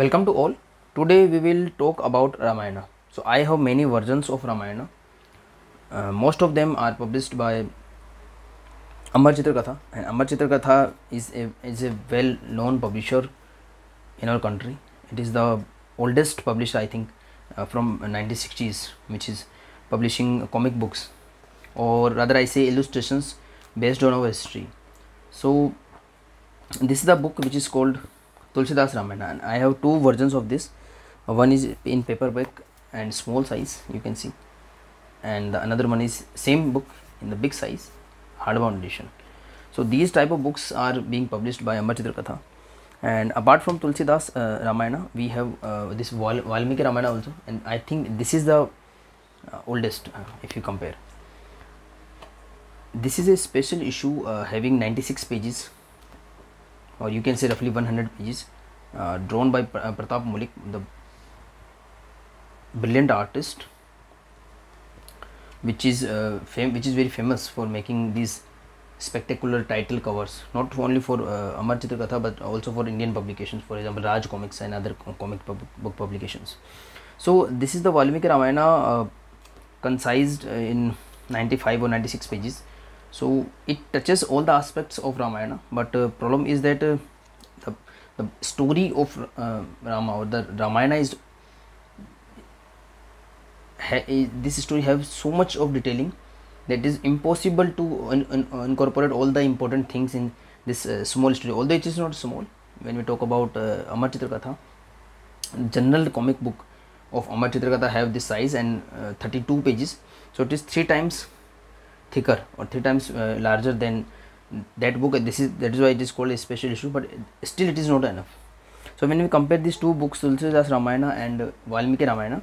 Welcome to all. Today we will talk about Ramayana. So I have many versions of Ramayana. Most of them are published by Amar Chitra Katha, and Amar Chitra Katha is a well-known publisher in our country. It is the oldest publisher, I think, from 1960s, which is publishing comic books, or rather I say illustrations based on our history. So this is the book which is called Tulsidas Ramayana, and I have two versions of this. One is in paperback and small size, you can see, and the another one is same book in the big size, hardbound edition. So these type of books are being published by Amar Chitra Katha. And apart from Tulsidas Ramayana, we have this Valmiki Ramayana also, and I think this is the oldest if you compare. This is a special issue having 96 pages, or you can say roughly 100 pages, drawn by Pratap Mulik, the brilliant artist, which is very famous for making these spectacular title covers, not only for Amar Chitra Katha but also for Indian publications, for example Raj Comics and other comic book publications. So this is the Valmiki Ramayana, concised in 95 or 96 pages. So it touches all the aspects of Ramayana, but problem is that the story of Rama, or the Ramayana, this story has so much of detailing that is impossible to incorporate all the important things in this small story. Although it is not small, when we talk about Amar Chitra Katha, general comic book of Amar Chitra Katha have this size and 32 pages. So it is 3 times thicker, or 3 times larger than that book. That is why it is called a special issue, but still it is not enough. So when we compare these two books, Tulsidas Ramayana and Valmiki Ramayana,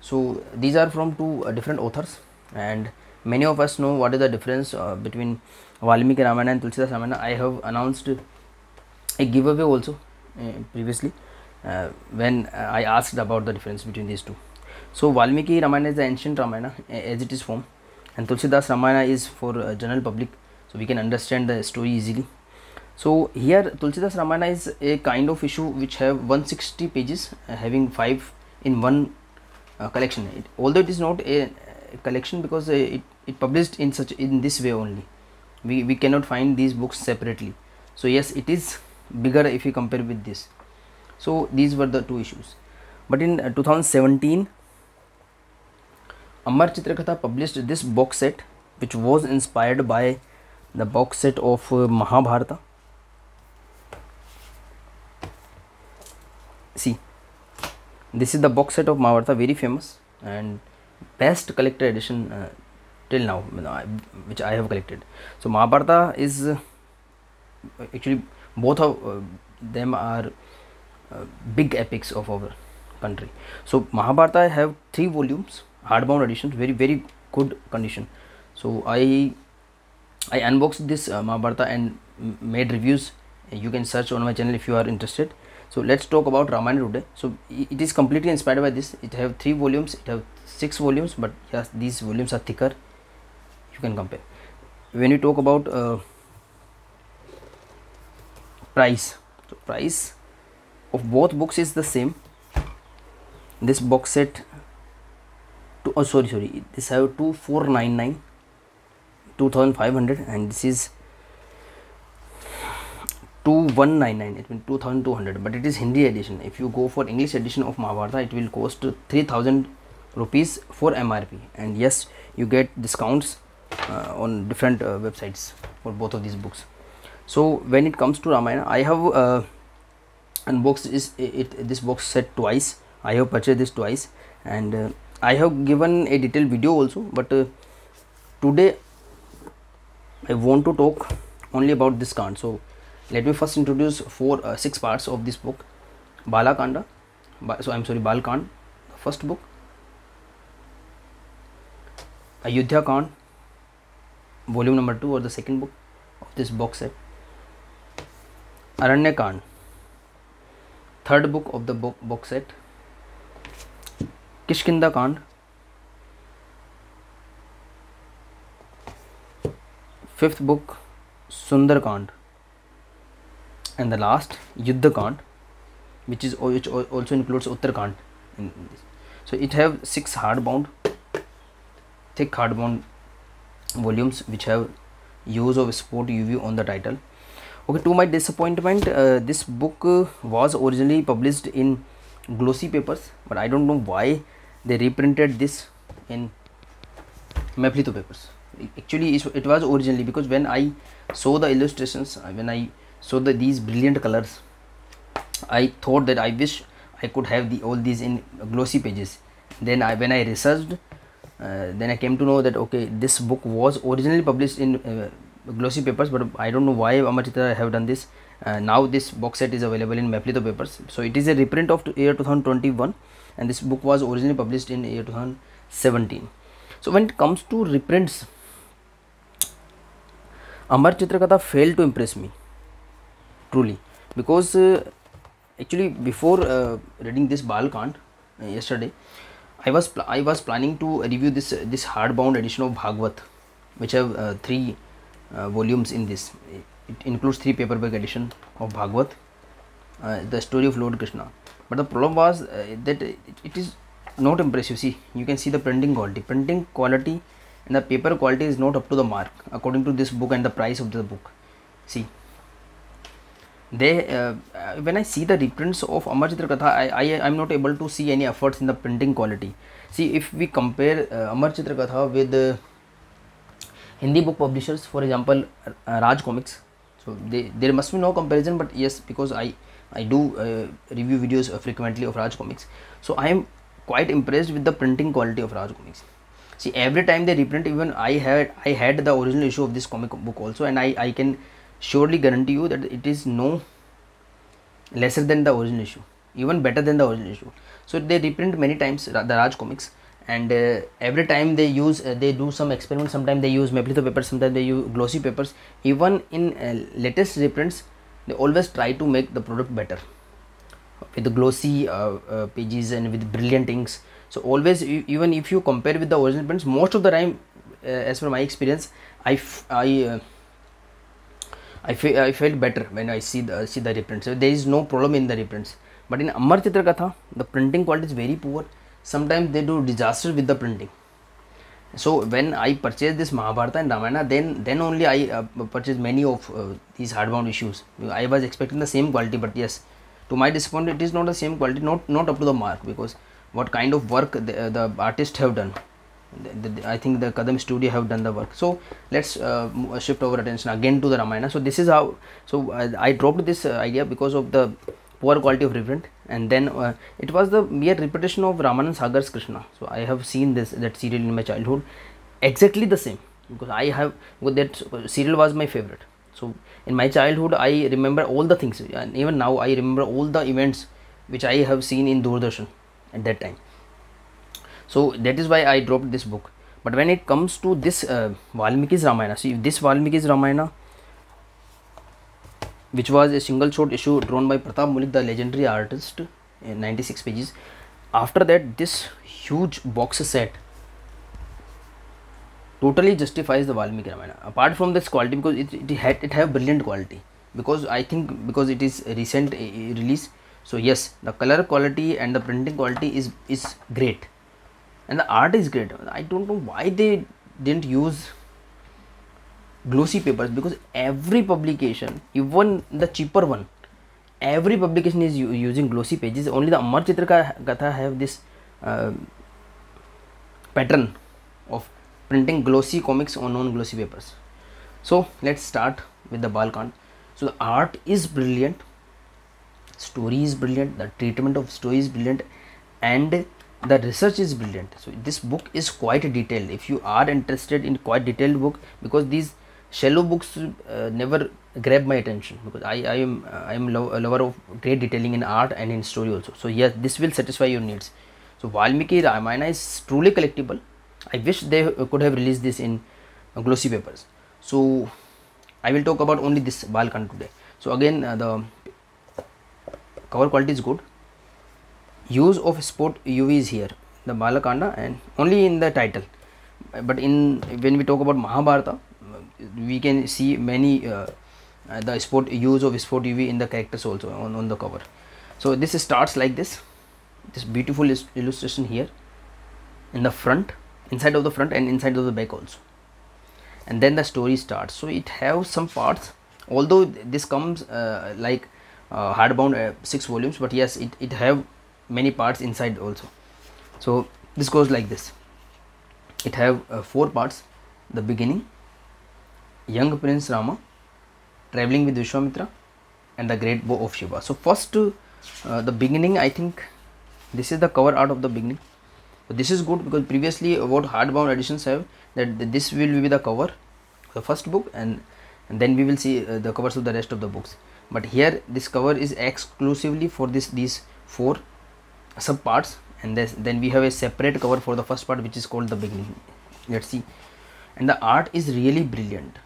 so these are from two different authors, and many of us know what is the difference between Valmiki Ramayana and Tulsidas Ramayana. I have announced a giveaway also previously when I asked about the difference between these two. So Valmiki Ramayana is the ancient Ramayana as it is formed, and Tulsidas Ramayana is for general public, so we can understand the story easily. So here Tulsidas Ramayana is a kind of issue which have 160 pages, having 5 in one collection. Although it is not a collection, because it published in this way only, we cannot find these books separately. So yes, it is bigger if you compare with this. So these were the two issues. But in 2017, Amar Chitra Katha published this box set, which was inspired by the box set of Mahabharata. See, this is the box set of Mahabharata, very famous and best collector edition till now, which I have collected. So Mahabharata is actually, both of them are big epics of our country. So Mahabharata have 3 volumes, hardbound editions, very, very good condition. So I unboxed this Mahabharata and made reviews. You can search on my channel if you are interested. So let's talk about Ramayana today. So it is completely inspired by this. It have 3 volumes, it have 6 volumes, but yes, these volumes are thicker. You can compare. When you talk about price, so price of both books is the same. This box set, this have 2499, 2500, and this is 2199, it means 2200, but it is Hindi edition. If you go for English edition of Mahabharata, it will cost 3000 rupees for MRP, and yes, you get discounts on different websites for both of these books. So when it comes to Ramayana, I have unboxed this box set twice. I have purchased this twice, and I have given a detailed video also, but today I want to talk only about this Kand. So let me first introduce 6 parts of this book. Bal Kand, the first book, Ayodhya Kand, volume number 2, or the second book of this box set, Aranya Kand, third book of the box set, Kishkindha Kand, fifth book Sundar Kand, and the last Yuddha Kand, which also includes Uttar Kand. So it have 6 hardbound, thick hardbound volumes which have use of sport UV on the title. Okay, to my disappointment, this book was originally published in glossy papers, but I don't know why they reprinted this in Maplito papers. Actually, it was originally, because when I saw the illustrations, when I saw these brilliant colors, I thought that I wish I could have all these in glossy pages. Then when I researched, then I came to know that okay, this book was originally published in glossy papers, but I don't know why Amar Chitra have done this. Now this box set is available in Maplito papers, so it is a reprint of year 2021, and this book was originally published in year 2017. So when it comes to reprints, Amar Chitra Katha failed to impress me truly, because actually before reading this Bal Kand yesterday, I was planning to review this hardbound edition of Bhagwat, which have 3 volumes in this. It includes 3 paperback edition of Bhagwat, the story of Lord Krishna. But the problem was that it is not impressive. See, you can see the printing quality. Printing quality and the paper quality is not up to the mark according to this book and the price of the book. See, when I see the reprints of Amar Chitra Katha, I'm not able to see any efforts in the printing quality. See, if we compare Amar Chitra Katha with Hindi book publishers, for example Raj Comics, so there must be no comparison. But yes, because I do review videos frequently of Raj Comics, so I am quite impressed with the printing quality of Raj Comics. See, every time they reprint, even I had the original issue of this comic book also, and I can surely guarantee you that it is no lesser than the original issue, even better than the original issue. So they reprint many times the Raj Comics, and every time they use they do some experiments. Sometimes they use Maplito papers, sometimes they use glossy papers. Even in latest reprints, they always try to make the product better with the glossy pages and with brilliant inks. So always, even if you compare with the original prints, most of the time, as per my experience, I felt better when I see the reprints. So there is no problem in the reprints. But in Amar Chitra Katha, the printing quality is very poor. Sometimes they do disaster with the printing. So when I purchased this Mahabharata and Ramayana, then only I purchased many of these hardbound issues. I was expecting the same quality, but yes, to my disappointment, it is not the same quality, not up to the mark. Because what kind of work the artists have done, I think the Kadam studio have done the work. So let's shift our attention again to the Ramayana. So this is how, so I dropped this idea because of the poor quality of reprint, and then it was the mere repetition of Ramanand Sagar's Krishna. So I have seen that serial in my childhood, exactly the same, because that serial was my favorite. So in my childhood, I remember all the things, and even now I remember all the events which I have seen in Doordarshan at that time. So that is why I dropped this book. But when it comes to this Valmiki's Ramayana, see, this Valmiki's Ramayana, which was a single short issue drawn by Pratap Mulik, the legendary artist, in 96 pages. After that, this huge box set totally justifies the Valmiki Ramayana. Apart from this quality, because it had brilliant quality. Because I think because it is a recent release, so yes, the color quality and the printing quality is great, and the art is great. I don't know why they didn't use glossy papers, because every publication, even the cheaper one, every publication is using glossy pages. Only the Amar Chitra Katha have this pattern of printing glossy comics on non-glossy papers. So let's start with the Bal Kand. So the art is brilliant, story is brilliant, the treatment of story is brilliant, and the research is brilliant. So this book is quite detailed. If you are interested in quite detailed book, because these shallow books never grab my attention, because I am a lover of great detailing in art and in story also. So yes, this will satisfy your needs. So Valmiki Ramayana is truly collectible. I wish they could have released this in glossy papers. So I will talk about only this Bal Kand today. So again, the cover quality is good. Use of sport UV is here, the Bal Kand, and only in the title. But when we talk about Mahabharata, we can see many the sport use of sport UV in the characters also on the cover. So this starts like this, this beautiful illustration here in the front, inside of the front and inside of the back also, and then the story starts. So it has some parts, although this comes like hardbound 6 volumes, but yes, it have many parts inside also. So this goes like this. It have 4 parts: the beginning, young Prince Rama traveling with Vishwamitra, and the great bow of Shiva. So first the beginning, I think this is the cover art of the beginning. So this is good, because previously what hardbound editions have, that this will be the cover, the first book, and then we will see the covers of the rest of the books. But here this cover is exclusively for these 4 subparts, and then we have a separate cover for the first part, which is called the beginning. Let's see. And the art is really brilliant.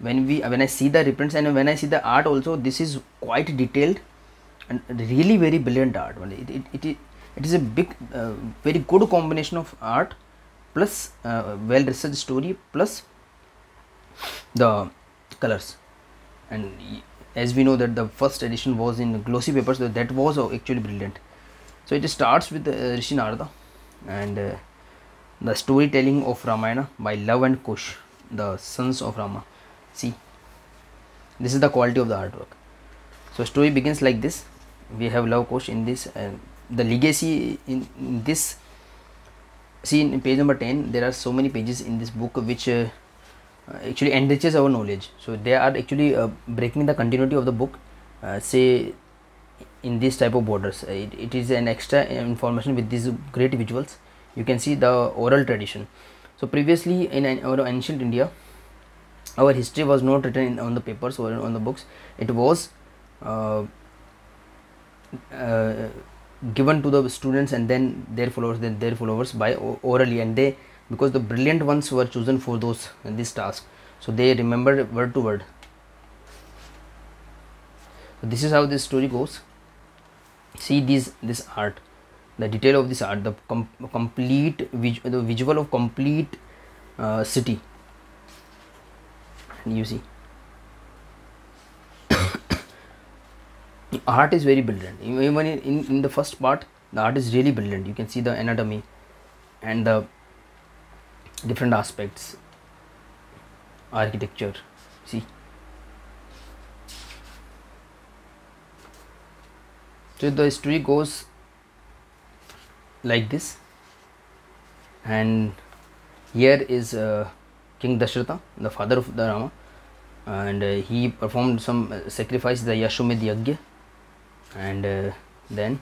When I see the reprints and when I see the art also, this is quite detailed and really very brilliant art. It is a big very good combination of art plus well researched story plus the colors. And as we know that the first edition was in glossy papers, so that was actually brilliant. So it starts with Rishi Narada and the storytelling of Ramayana by Love and Kush, the sons of Rama. See, this is the quality of the artwork. So story begins like this. We have Love Kush in this, and the legacy in this. See, in page number 10, there are so many pages in this book which actually enriches our knowledge. So they are actually breaking the continuity of the book, say in this type of borders. It is an extra information with these great visuals. You can see the oral tradition. So previously in our ancient India, our history was not written on the papers or on the books. It was given to the students and then their followers by orally, and they, because the brilliant ones were chosen for this task, so they remembered word to word. So this is how this story goes. See this art, the detail of this art, the visual of complete city. And you see, the art is very brilliant. Even in the first part, the art is really brilliant. You can see the anatomy and the different aspects, architecture. See, so the story goes like this, and here is King Dasharatha, the father of the Rama, and he performed some sacrifice, the Yashomedh Yagya, and then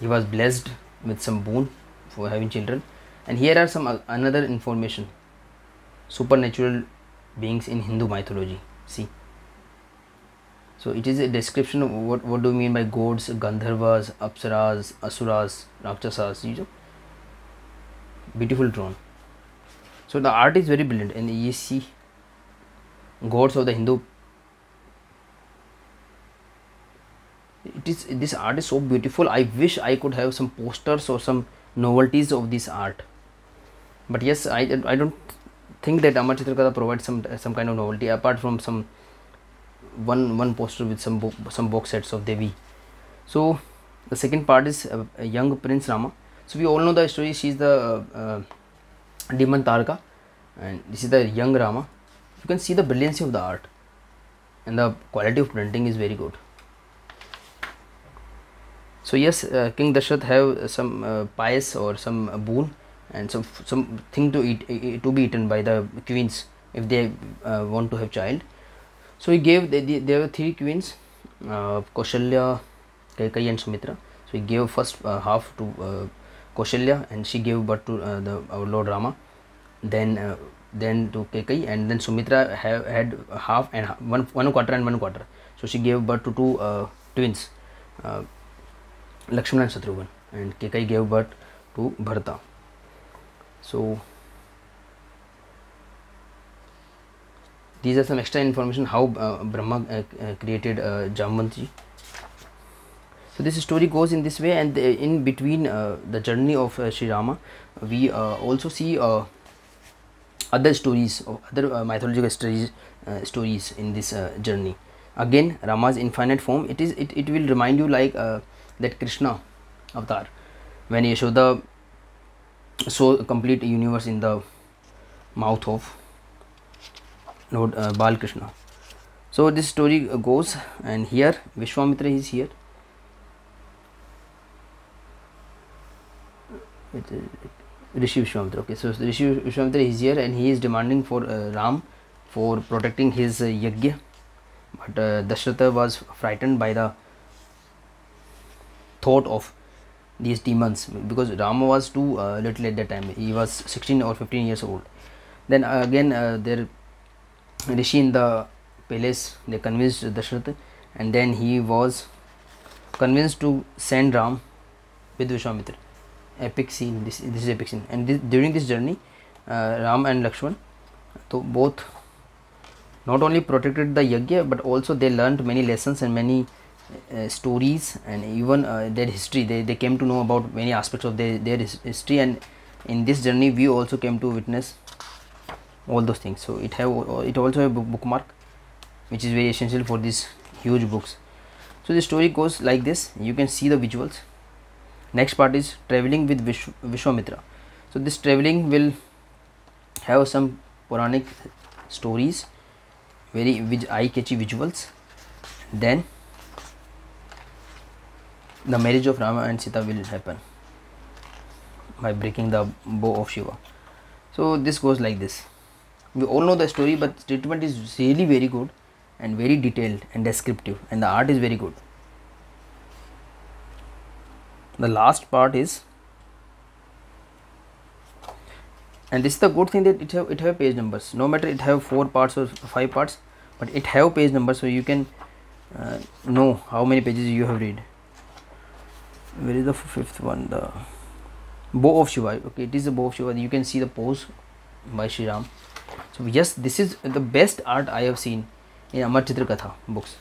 he was blessed with some boon for having children. And here are some another information, supernatural beings in Hindu mythology. See, so it is a description of what do you mean by gods, Gandharvas, Apsaras, Asuras, Rakshasas, you know, beautiful drawn. So the art is very brilliant, and you see gods of the Hindu. This art is so beautiful. I wish I could have some posters or some novelties of this art. But yes, I don't think that Amar Chitra Katha provides some kind of novelty apart from some one poster with some box sets of Devi. So the second part is a young Prince Rama. So we all know the story. She is the demon Tarka, and this is the young Rama. You can see the brilliancy of the art, and the quality of printing is very good. So yes, King Dasharatha have some pious or some boon and some thing to be eaten by the queens if they want to have child. So he gave, there were 3 queens, Koshalya, Kaikeyi and Sumitra. So he gave first half to Koshalya, and she gave birth to our Lord Rama, then to Kaikeyi, and then Sumitra had half and half, one quarter and one quarter. So she gave birth to 2 twins, Lakshmana and Satrughan, and Kaikeyi gave birth to Bharata. So these are some extra information how Brahma created Jamvanti. So this story goes in this way, and in between the journey of Sri Rama, we also see other stories or other mythological stories in this journey. Again, Rama's infinite form, it will remind you like that Krishna avatar, when Yashoda saw a complete universe in the mouth of Lord Bal Krishna. So this story goes, and here Vishwamitra is here. Rishi Vishwamitra, okay, so Rishi Vishwamitra is here and he is demanding for Ram for protecting his Yagya, but Dasharatha was frightened by the thought of these demons, because Rama was too little at that time, he was 16 or 15 years old. Then again there Rishi in the palace, they convinced Dasharatha, and then he was convinced to send Ram with Vishwamitra. Epic scene, this is epic scene. And during this journey Ram and Lakshman, so both not only protected the Yagya but also they learned many lessons and many stories, and even their history, they came to know about many aspects of their history, and in this journey we also came to witness all those things. So it also have a bookmark which is very essential for these huge books. So the story goes like this, you can see the visuals. Next part is traveling with Vishwamitra. So this traveling will have some Puranic stories, very eye-catchy visuals. Then the marriage of Rama and Sita will happen by breaking the bow of Shiva. So this goes like this. We all know the story, but statement is really very good and very detailed and descriptive, and the art is very good. The last part is, and this is the good thing that it have page numbers. No matter it have 4 parts or 5 parts, but it have page numbers, so you can know how many pages you have read. Where is the 5th one? The bow of Shiva. Okay, it is the bow of Shiva. You can see the pose by Shri Ram. So yes, this is the best art I have seen in Amar Chitra Katha books.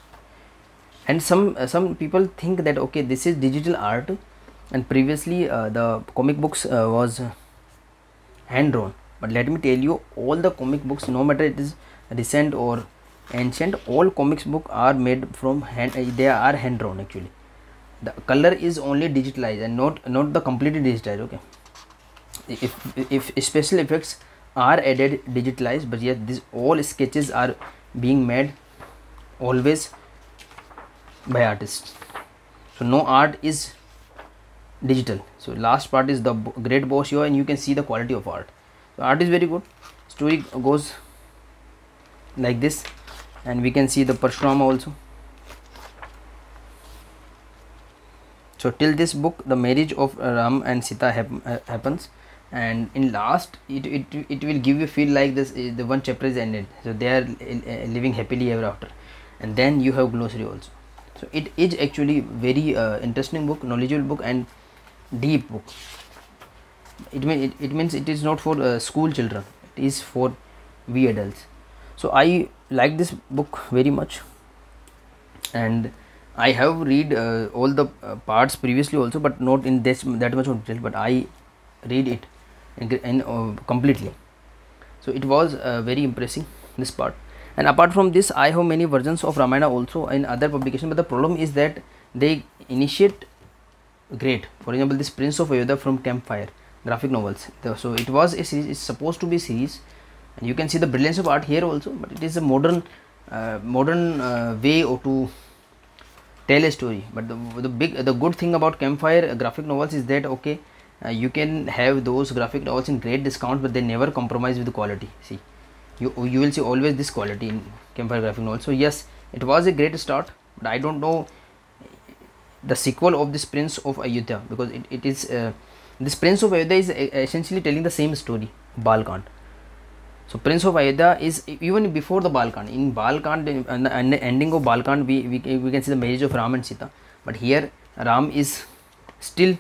And some people think that okay, this is digital art, and previously the comic books was hand drawn, but let me tell you, all the comic books, no matter it is recent or ancient, all comics book are made from hand, they are hand drawn actually. The color is only digitalized and not the completely digitalized. Okay, if special effects are added digitalized, but yet these all sketches are being made always by artists, so no art is digital. So last part is the great bow of Shiva, and you can see the quality of art. So art is very good. Story goes like this, and we can see the Parshurama also. So till this book, the marriage of Ram and Sita happens, and in last it will give you feel like this is the one chapter is ended. So they are living happily ever after, and then you have glossary also. So it is actually very interesting book, knowledgeable book, and deep book. It means it is not for school children, it is for we adults. So I like this book very much, and I have read all the parts previously also, but not in that much of detail, but I read it and completely. So it was very impressive, this part. And apart from this, I have many versions of Ramayana also in other publications, but the problem is that they initiate great. For example, this Prince of Ayodhya from Campfire graphic novels. So it was a series, it's supposed to be a series, and you can see the brilliance of art here also. But it is a modern way or to tell a story. But the good thing about Campfire graphic novels is that okay, you can have those graphic novels in great discount, but they never compromise with the quality. See. You will see always this quality in Campfire graphic novels. So yes, it was a great start, but I don't know the sequel of this Prince of Ayodhya, because this Prince of Ayodhya is essentially telling the same story, Bal Kand. So Prince of Ayodhya is even before the Bal Kand. In Bal Kand, in the ending of Bal Kand, we can see the marriage of Ram and Sita, but here Ram is still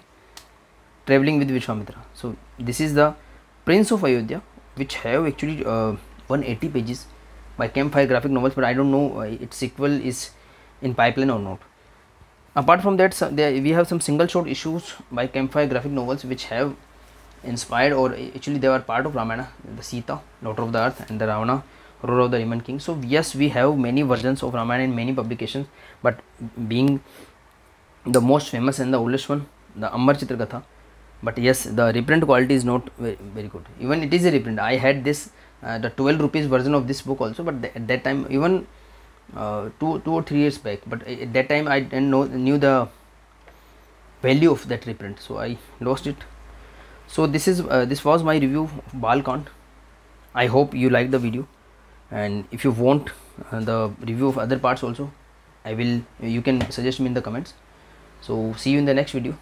traveling with Vishwamitra. So this is the Prince of Ayodhya, which have actually 180 pages by Campfire graphic novels, but I don't know its sequel is in pipeline or not. Apart from that, we have some single short issues by Campfire graphic novels which have inspired, or actually they were part of Ramayana, the Sita, daughter of the earth, and the Ravana, ruler of the demon king. So yes, we have many versions of Ramayana in many publications, but being the most famous and the oldest one, the Amar Chitra Katha. But yes, the reprint quality is not very good. Even it is a reprint. I had this the 12 rupees version of this book also, but at that time, even 2 or 3 years back, but at that time I didn't knew the value of that reprint, so I lost it. So this is this was my review of Bal Kand. I hope you liked the video, and if you want the review of other parts also, you can suggest me in the comments. So see you in the next video.